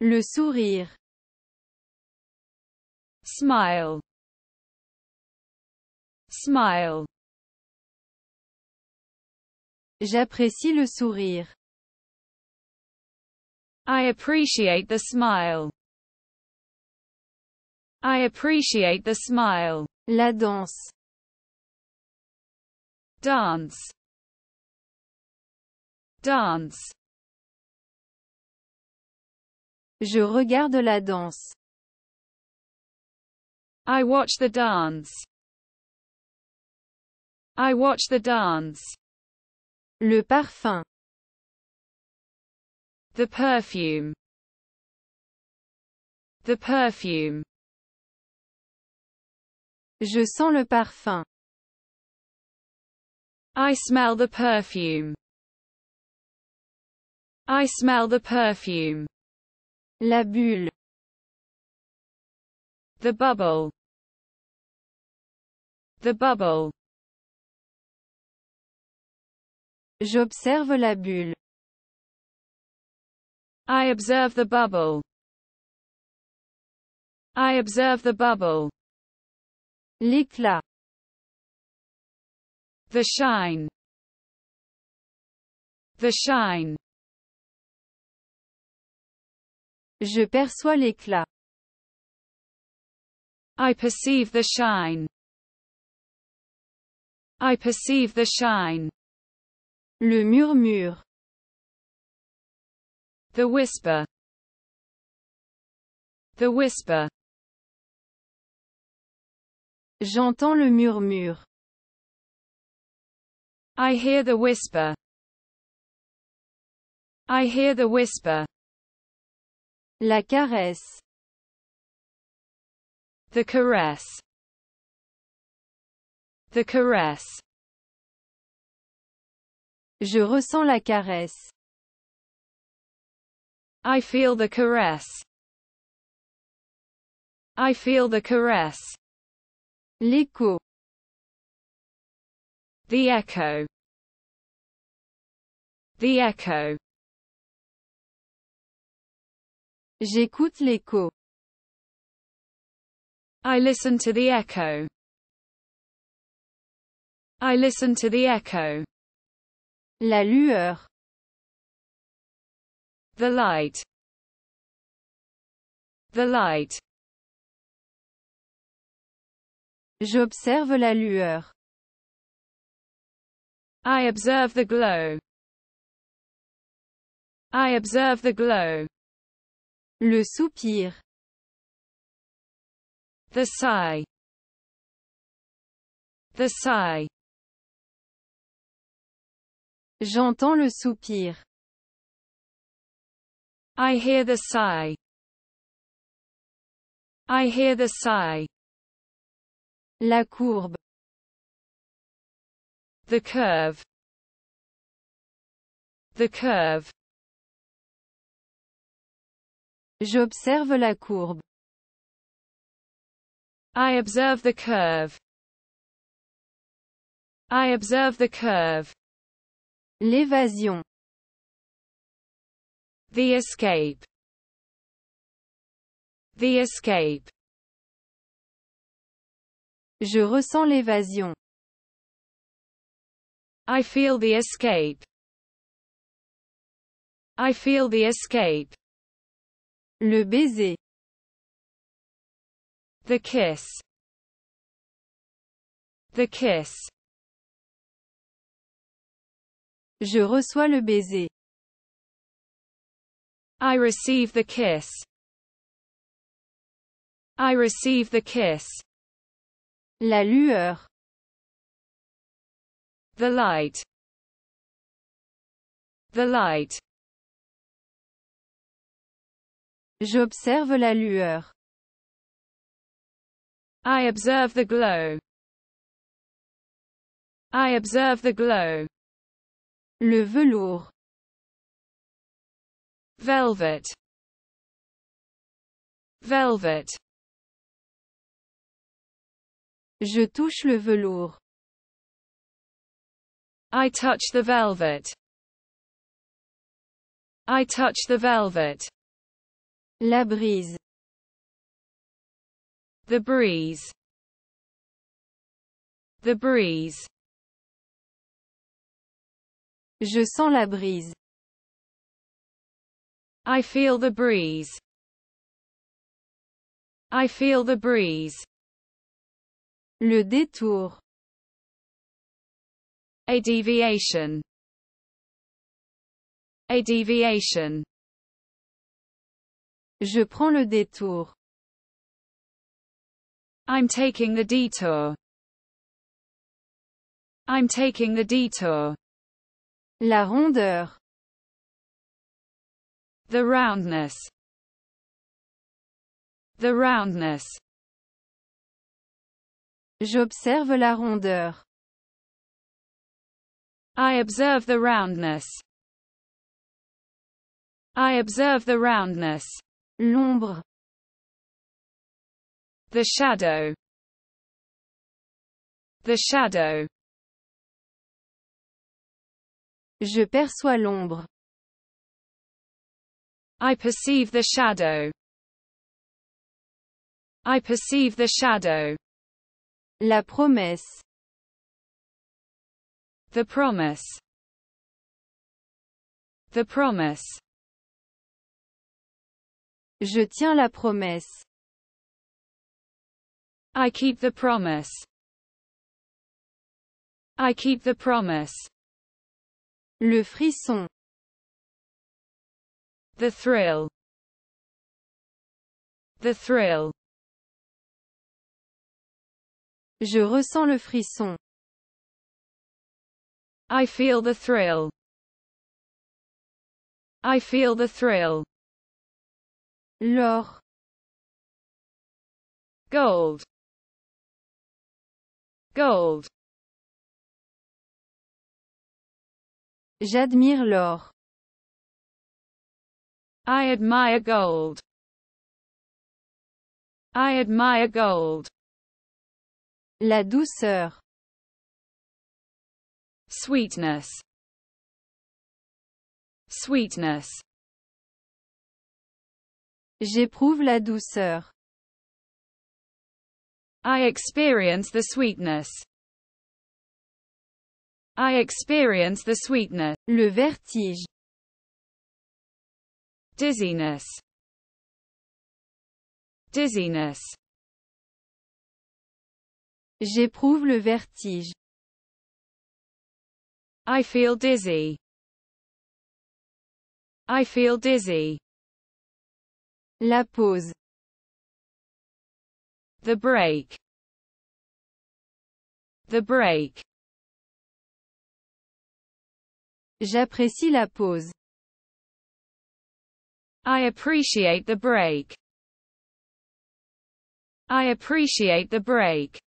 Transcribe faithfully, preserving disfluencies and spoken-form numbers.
Le sourire. Smile. Smile. J'apprécie le sourire. I appreciate the smile. I appreciate the smile. La danse. Dance. Dance. Je regarde la danse. I watch the dance. I watch the dance. Le parfum. The perfume. The perfume. Je sens le parfum. I smell the perfume. I smell the perfume. La bulle. The bubble. The bubble. J'observe la bulle. I observe the bubble. I observe the bubble. L'éclat. The shine. The shine. Je perçois l'éclat. I perceive the shine. I perceive the shine. Le murmure. The whisper. The whisper. J'entends le murmure. I hear the whisper. I hear the whisper. La caresse. The caress. The caress. Je ressens la caresse. I feel the caress. I feel the caress. L'écho. The echo. The echo. J'écoute l'écho. I listen to the echo. I listen to the echo. La lueur. The light. The light. J'observe la lueur. I observe the glow. I observe the glow. Le soupir. The sigh. The sigh. J'entends le soupir. I hear the sigh. I hear the sigh. La courbe. The curve. The curve. J'observe la courbe. I observe the curve. I observe the curve. L'évasion. The escape. The escape. Je ressens l'évasion. I feel the escape. I feel the escape. Le baiser. The kiss. The kiss. Je reçois le baiser. I receive the kiss. I receive the kiss. La lueur. The light. The light. J'observe la lueur. I observe the glow. I observe the glow. Le velours. Velvet. Velvet. Je touche le velours. I touch the velvet. I touch the velvet. La brise. The breeze. The breeze. Je sens la brise. I feel the breeze. I feel the breeze. Le détour. A deviation. A deviation. Je prends le détour. I'm taking the detour. I'm taking the detour. La rondeur. The roundness. The roundness. J'observe la rondeur. I observe the roundness. I observe the roundness. L'ombre. The shadow. The shadow. Je perçois l'ombre. I perceive the shadow. I perceive the shadow. La promesse. The promise. The promise. Je tiens la promesse. I keep the promise. I keep the promise. Le frisson. The thrill. The thrill. Je ressens le frisson. I feel the thrill. I feel the thrill. L'or. Gold. Gold. J'admire l'or. I admire gold. I admire gold. La douceur. Sweetness. Sweetness. J'éprouve la douceur. I experience the sweetness. I experience the sweetness. Le vertige. Dizziness. Dizziness. J'éprouve le vertige. I feel dizzy. I feel dizzy. La pause. The break. The break. J'apprécie la pause. I appreciate the break. I appreciate the break.